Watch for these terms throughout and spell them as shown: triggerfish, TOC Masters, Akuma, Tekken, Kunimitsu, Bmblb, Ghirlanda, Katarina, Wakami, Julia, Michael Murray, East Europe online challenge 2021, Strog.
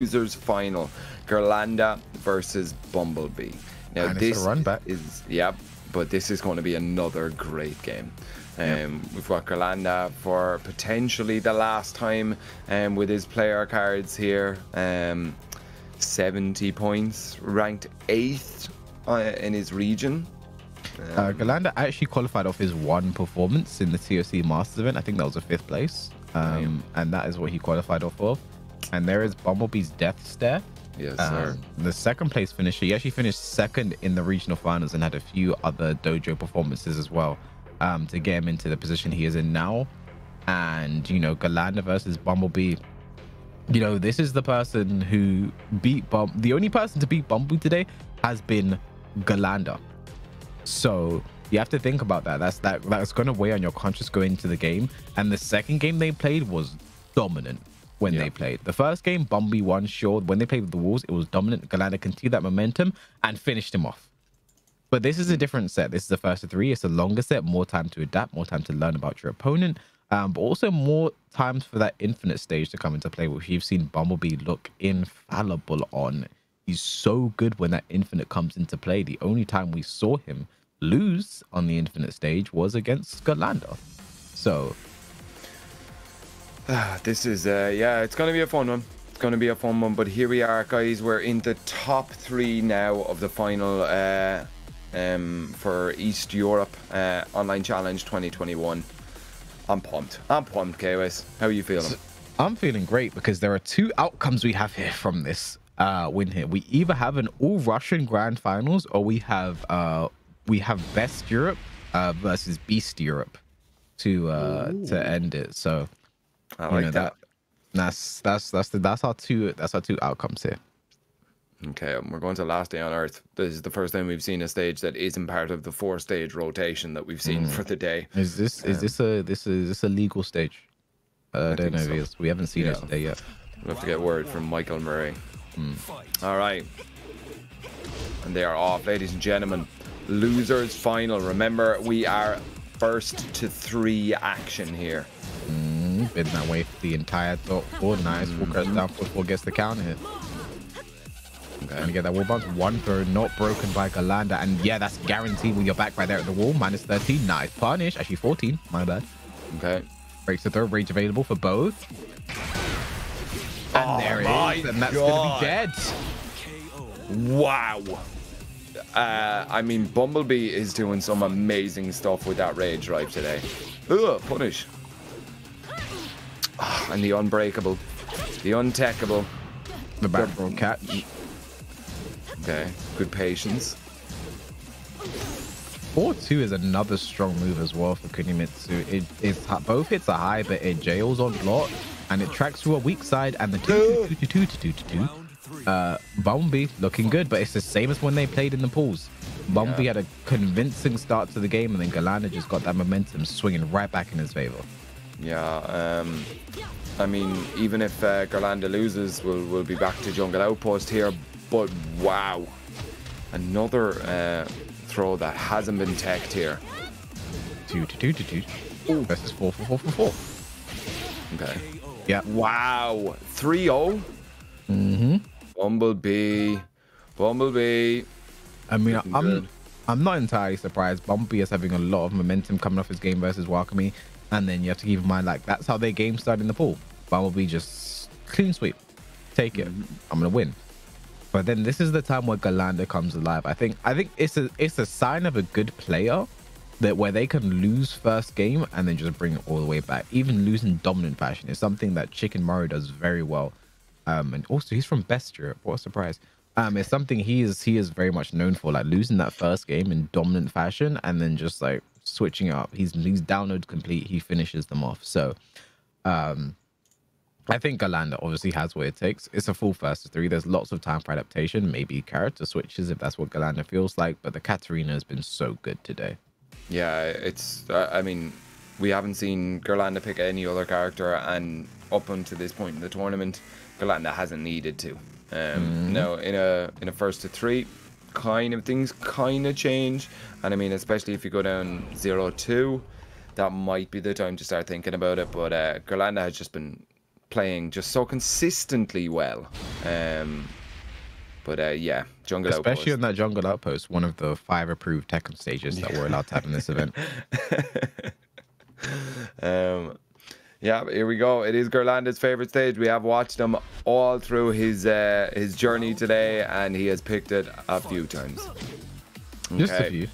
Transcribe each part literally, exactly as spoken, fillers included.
Users final, Ghirlanda versus Bumblebee. Now and this it's a run back. is yeah, but this is going to be another great game. Um, yep. We've got Ghirlanda for potentially the last time, um, with his player cards here. Um, seventy points, ranked eighth uh, in his region. Um, uh, Ghirlanda actually qualified off his one performance in the T O C Masters event. I think that was a fifth place, um, yep. and that is what he qualified off of. And there is Bumblebee's death stare. Yes, um, sir. The second place finisher. He actually finished second in the regional finals and had a few other dojo performances as well, um, to get him into the position he is in now. And, you know, Ghirlanda versus Bumblebee. You know, this is the person who beat Bum. The only person to beat Bumblebee today has been Ghirlanda. So you have to think about that. That's that. That's going to weigh on your conscience going into the game. And the second game they played was dominant. When yeah. they played the first game, Bumblebee won. Sure, when they played with the walls, it was dominant. Ghirlanda continued that momentum and finished him off. But this is a different set. This is the first of three. It's a longer set, more time to adapt, more time to learn about your opponent, um, but also more times for that infinite stage to come into play, which you've seen Bumblebee look infallible on. He's so good when that infinite comes into play. The only time we saw him lose on the infinite stage was against Ghirlanda. So. This is, uh, yeah, it's going to be a fun one. It's going to be a fun one. But here we are, guys. We're in the top three now of the final uh, um, for East Europe uh, Online Challenge twenty twenty-one. I'm pumped. I'm pumped, K O S. How are you feeling? I'm feeling great because there are two outcomes we have here from this uh, win here. We either have an all-Russian Grand Finals or we have uh, we have Best Europe uh, versus Beast Europe to uh, to end it. So... I like you know, that. that. That's that's that's the, that's our two that's our two outcomes here. Okay, um, we're going to Last Day on Earth. This is the first time we've seen a stage that isn't part of the four stage rotation that we've seen mm. for the day. Is this um, is this a this is this a legal stage? Uh, I don't know. So. If it's, we haven't seen yeah. it today yet. We'll have to get word from Michael Murray. Mm. All right, and they are off, ladies and gentlemen. Losers final. Remember, we are first to three action here. Mm. Been that way for the entire thought. Oh, nice. We'll crash down football, gets the counter hit. Okay. Trying to get that wall bounce. One throw, not broken by Ghirlanda. And yeah, that's guaranteed when you're back right there at the wall. Minus thirteen. Nice punish. Actually, fourteen. My bad. Okay. Breaks the throw. Rage available for both. And oh, there it is. And that's going to be dead. Wow. Uh, I mean, Bumblebee is doing some amazing stuff with that rage drive today. Ugh, punish. Oh, and the unbreakable, the untackable, the back row catch. Okay, good patience. four two is another strong move as well for Kunimitsu. It is both hits are high, but it jails on block and it tracks through a weak side. And the two two two two two two two. Uh, Bumblebee looking good, but it's the same as when they played in the pools. Bumblebee yeah. had a convincing start to the game, and then Ghirlanda just got that momentum swinging right back in his favor. Yeah, um, I mean, even if uh, Ghirlanda loses, we'll, we'll be back to Jungle Outpost here. But wow, another uh, throw that hasn't been teched here. Two, two, two, two, two. Versus four, four, four, four, four. Okay. Yeah. Wow. three oh. Mm-hmm. Bumblebee. Bumblebee. I mean, Looking I'm good. I'm not entirely surprised. Bumblebee is having a lot of momentum coming off his game versus Wakami. And then you have to keep in mind, like, that's how their game started in the pool. Bumblebee just clean sweep. Take it. I'm going to win. But then this is the time where Ghirlanda comes alive. I think I think it's a, it's a sign of a good player that where they can lose first game and then just bring it all the way back. Even losing dominant fashion is something that Chicken Murray does very well. Um, and also, he's from Best Europe. What a surprise. Um, it's something he is, he is very much known for, like losing that first game in dominant fashion and then just like... switching up. He's he's download complete. He finishes them off. So um I think Ghirlanda obviously has what it takes. It's a full first to three. There's lots of time for adaptation, maybe character switches if that's what Ghirlanda feels like, but the Katarina has been so good today. Yeah, it's uh, I mean, we haven't seen Ghirlanda pick any other character, and up until this point in the tournament Ghirlanda hasn't needed to. um mm. No, in a in a first to three kind of things kind of change, and I mean, especially if you go down zero two, that might be the time to start thinking about it. But uh Ghirlanda has just been playing just so consistently well. Um, but uh, yeah, Jungle Especially Outpost. Especially on that Jungle Outpost, one of the five approved Tekken stages that yeah. we're allowed to have in this event. um, yeah, here we go. It is Ghirlanda's favorite stage. We have watched him all through his uh, his journey today, and he has picked it a few times. Okay. Just a few.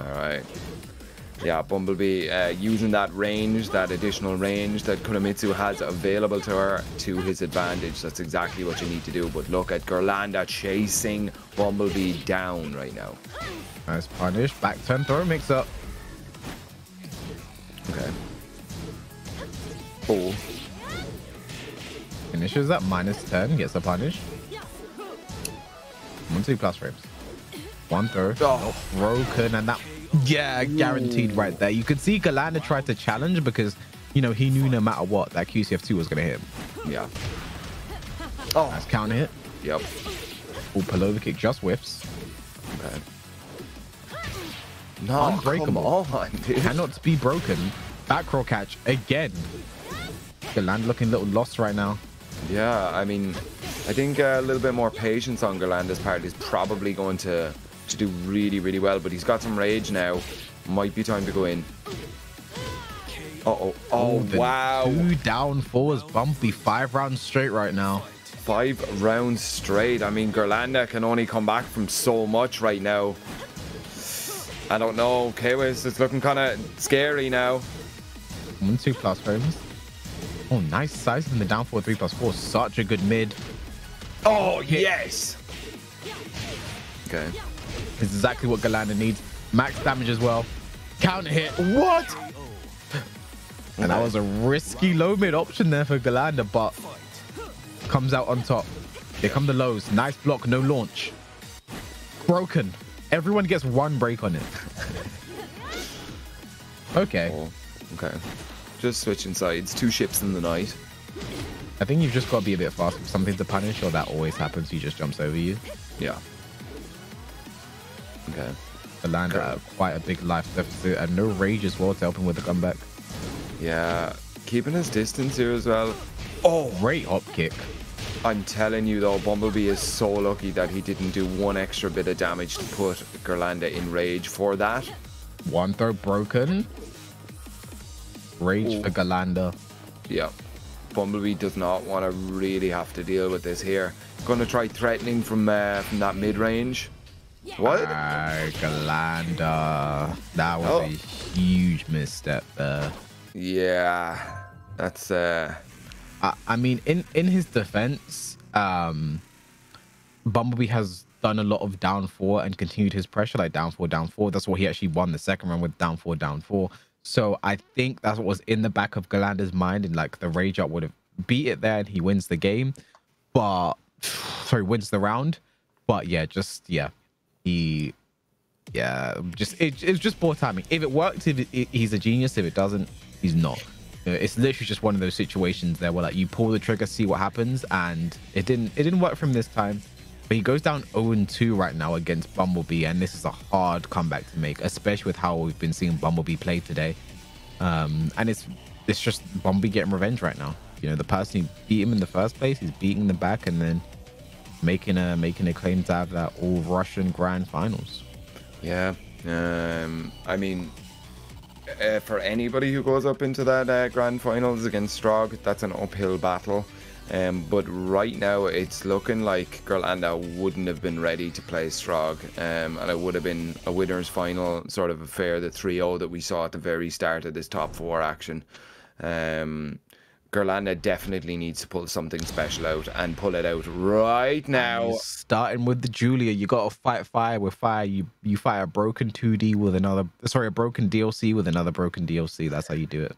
All right. Yeah, Bumblebee uh, using that range, that additional range that Kunimitsu has available to her to his advantage. That's exactly what you need to do. But look at Ghirlanda chasing Bumblebee down right now. Nice punish. Back turn throw mix up. Okay. Oh. Finishes at minus ten. Gets a punish. One, two plus frames. One throw. Oh. Broken. And that... Yeah, guaranteed right there. You could see Ghirlanda tried to challenge because, you know, he knew no matter what that Q C F two was going to hit him. Yeah. Oh. Nice counter hit. Yep. Oh, pullover kick just whiffs. Okay. No, unbreakable. Come on, dude. Cannot be broken. Back roll catch again. Ghirlanda looking a little lost right now. Yeah, I mean, I think a little bit more patience on Ghirlanda's part is probably going to... to do really really well, but he's got some rage now. Might be time to go in. Uh oh. Oh, Ooh, wow. Two down fours. Bumpy five rounds straight right now. Five rounds straight. I mean, Ghirlanda can only come back from so much right now. I don't know. K W S is looking kind of scary now. One, two plus frames. Oh, nice size in the down four, three plus four. Such a good mid. Oh, yes. Okay. It's exactly what Ghirlanda needs. Max damage as well. Counter hit. What? And that was a risky low mid option there for Ghirlanda, but comes out on top. Here come the lows. Nice block. No launch. Broken. Everyone gets one break on it. Okay. Oh, okay. Just switching sides. Two ships in the night. I think you've just got to be a bit fast with something to punish, or that always happens. He just jumps over you. Yeah. Okay. Ghirlanda at quite a big life deficit and no rage as well to help him with the comeback. Yeah, keeping his distance here as well. Oh, great up kick. I'm telling you though, Bumblebee is so lucky that he didn't do one extra bit of damage to put Ghirlanda in rage for that. One throw broken. Rage Ooh. for Ghirlanda. Yeah. Bumblebee does not want to really have to deal with this here. Going to try threatening from, uh, from that mid-range. What? Ah, Ghirlanda. That was oh. a huge misstep there. Yeah, that's uh. I, I mean, in in his defense, um, Bumblebee has done a lot of down four and continued his pressure, like down four, down four. That's what he actually won the second round with, down four, down four. So I think that's what was in the back of Ghirlanda's mind, and like the rage up would have beat it there, and he wins the game. But sorry, wins the round. But yeah, just yeah. He, yeah, just it, it's just poor timing. If it worked, if it, it, he's a genius. If it doesn't, he's not. It's literally just one of those situations there where like you pull the trigger, see what happens, and it didn't. It didn't work for him this time. But he goes down zero and two right now against Bumblebee, and this is a hard comeback to make, especially with how we've been seeing Bumblebee play today. Um, and it's it's just Bumblebee getting revenge right now. You know, the person who beat him in the first place, he's beating them back, and then. Making a making a claim to have that all Russian grand finals. Yeah, um, I mean, uh, for anybody who goes up into that uh, grand finals against Strog, that's an uphill battle. Um, but right now, it's looking like Ghirlanda wouldn't have been ready to play Strog, um, and it would have been a winners' final sort of affair, the three oh that we saw at the very start of this top four action. Um, Ghirlanda definitely needs to pull something special out and pull it out right now. Starting with the Julia, you got to fight fire with fire. You you fire a broken two D with another, sorry, a broken D L C with another broken D L C. That's how you do it.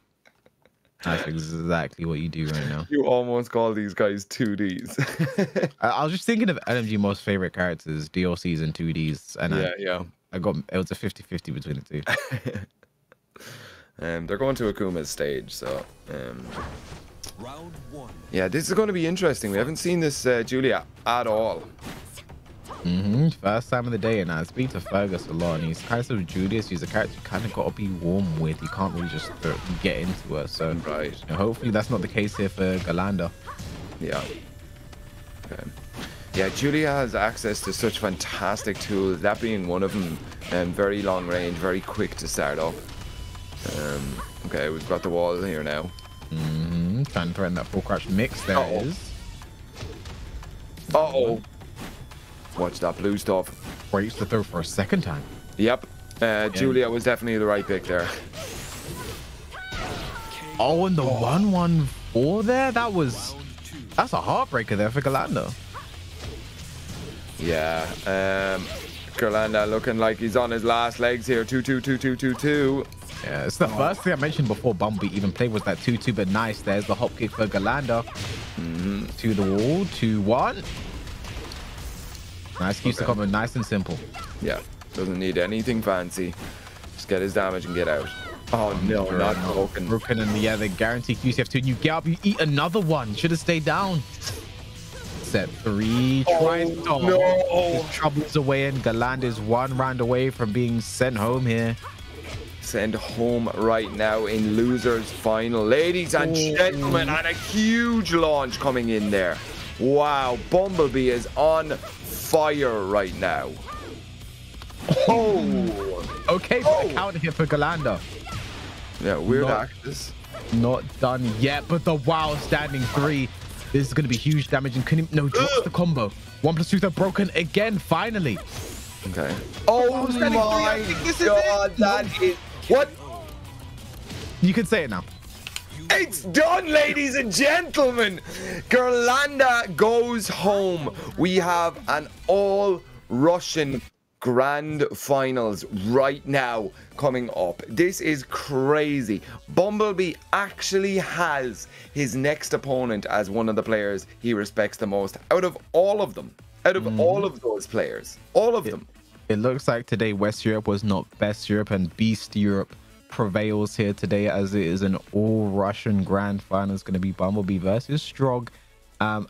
That's exactly what you do right now. You almost call these guys two Ds. I, I was just thinking of L M G most favorite characters, D L Cs and two Ds, and yeah, I, yeah. I got it was a fifty fifty between the two. Um, they're going to Akuma's stage, so um, yeah, this is going to be interesting. We haven't seen this uh, Julia at all. Mm-hmm. First time of the day, and I speak to Fergus a lot, and he's kind of Julius. He's a character you kind of got to be warm with. You can't really just get into her. So right. You know, hopefully that's not the case here for Ghirlanda. Yeah. Okay. Yeah, Julia has access to such fantastic tools, that being one of them. Um, very long range, very quick to start up. Um, okay, we've got the wall here now. Mm-hmm. Trying to throw in that full crouch mix. There uh-oh. It is. Uh-oh. Watch that blue stuff. Breaks the throw for a second time. Yep. Uh, yeah. Julia was definitely the right pick there. Oh, and the one one four oh. there? That was... That's a heartbreaker there for Ghirlanda. Yeah. Um, Ghirlanda looking like he's on his last legs here. two two two two two two. Yeah, it's the oh. first thing I mentioned before Bumblb even played was that two two, but nice. There's the hop kick for Ghirlanda. Mm-hmm. To the wall. two one. Nice keeps okay. the combo nice and simple. Yeah, doesn't need anything fancy. Just get his damage and get out. Oh no, no not broken. Broken and yeah, they guarantee Q C F two. And you get up, you eat another one. Should have stayed down. Set three. Oh, tries. Oh no. His troubles away, and Ghirlanda is one round away from being sent home here. Sent home right now in losers final, ladies and oh. gentlemen, and a huge launch coming in there. Wow, Bumblb is on fire right now. Oh, okay, but oh. the count here for Ghirlanda. Yeah, weird actors. Not done yet, but the wow standing three. This is going to be huge damage, and Kunim no drops the combo. One plus two, they're broken again. Finally. Okay. Oh, oh my three. I think this God, is it. That is what? You can say it now. It's done, ladies and gentlemen. Ghirlanda goes home. We have an all-Russian grand finals right now coming up. This is crazy. Bumblb actually has his next opponent as one of the players he respects the most out of all of them. Out of mm. all of those players. All of it, them. It looks like today West Europe was not best Europe, and East Europe prevails here today, as it is an all Russian grand final. It's going to be Bumblb versus Strog. Um